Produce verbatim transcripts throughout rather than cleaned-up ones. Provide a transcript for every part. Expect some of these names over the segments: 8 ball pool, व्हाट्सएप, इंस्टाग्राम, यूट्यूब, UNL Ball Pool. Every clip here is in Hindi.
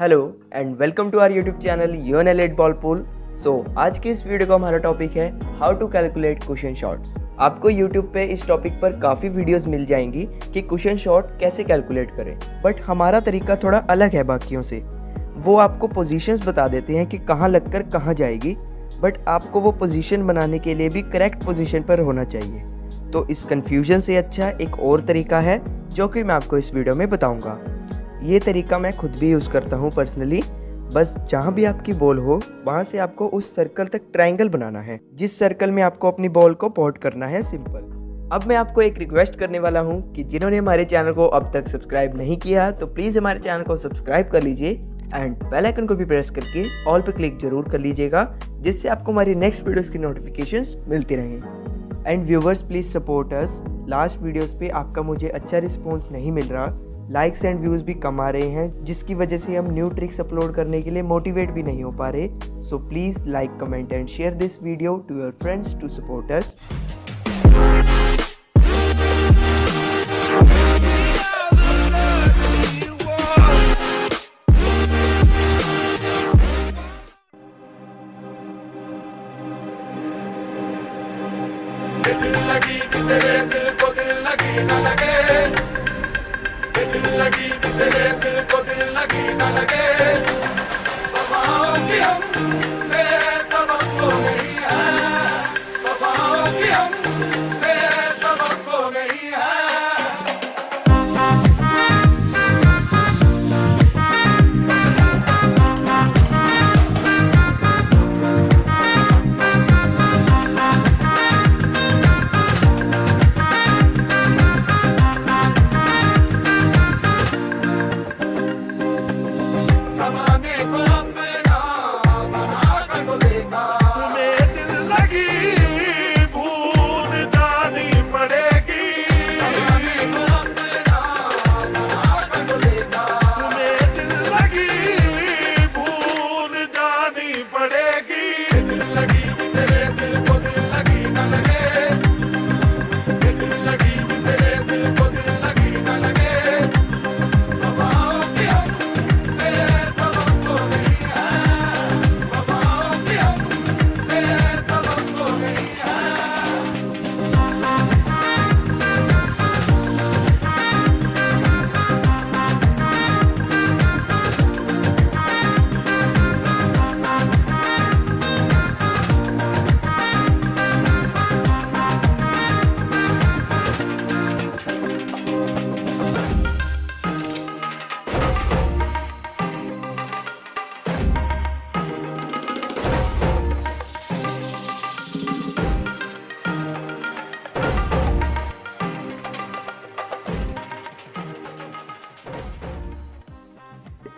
Hello and welcome to our यूट्यूब channel UNL ball pool. So आज की इस वीडियो का हमारा टॉपिक है how to calculate question shots. आपको यूट्यूब पे इस टॉपिक पर काफ़ी वीडियोस मिल जाएंगी कि क्वेश्चन शॉट कैसे कैलकुलेट करें, बट हमारा तरीका थोड़ा अलग है बाकियों से। वो आपको पोजीशंस बता देते हैं कि कहाँ लग कर कहाँ जाएगी, बट आपको वो पोजीशन बनाने के लिए भी करेक्ट पोजीशन पर होना चाहिए। तो इस कन्फ्यूजन से अच्छा एक और तरीका है जो कि मैं आपको इस वीडियो में बताऊँगा। ये तरीका मैं खुद भी यूज़ करता हूँ पर्सनली। बस जहाँ भी आपकी बॉल हो वहाँ से आपको उस सर्कल तक ट्रायंगल बनाना है जिस सर्कल में आपको अपनी बॉल को पॉट करना है, सिंपल। अब मैं आपको एक रिक्वेस्ट करने वाला हूँ कि जिन्होंने हमारे चैनल को अब तक सब्सक्राइब नहीं किया तो प्लीज़ हमारे चैनल को सब्सक्राइब कर लीजिए एंड बेल आइकन को भी प्रेस करके ऑल पर क्लिक जरूर कर लीजिएगा, जिससे आपको हमारी नेक्स्ट वीडियोज़ की नोटिफिकेशंस मिलती रहेंगी। And viewers please support us. Last videos पर आपका मुझे अच्छा रिस्पॉन्स नहीं मिल रहा, लाइक्स एंड व्यूज़ भी कम आ रहे हैं, जिसकी वजह से हम न्यू ट्रिक्स अपलोड करने के लिए मोटिवेट भी नहीं हो पा रहे। So please like, comment and share this video to your friends to support us. लगी तेरे दिल को दिल लगी ना लगे बाबाओं की हम से सबको नहीं है, बाबाओं की हम से सबको नहीं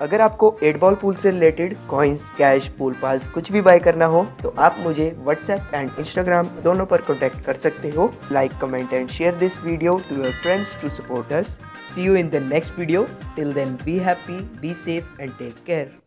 अगर आपको एट बॉल पूल से related coins, cash, pool pass कुछ भी बाय करना हो तो आप मुझे व्हाट्सएप एंड इंस्टाग्राम दोनों पर कॉन्टैक्ट कर सकते हो। Like, comment and share this video to your friends to support us. See you in the next video. Till then be happy, be safe and take care.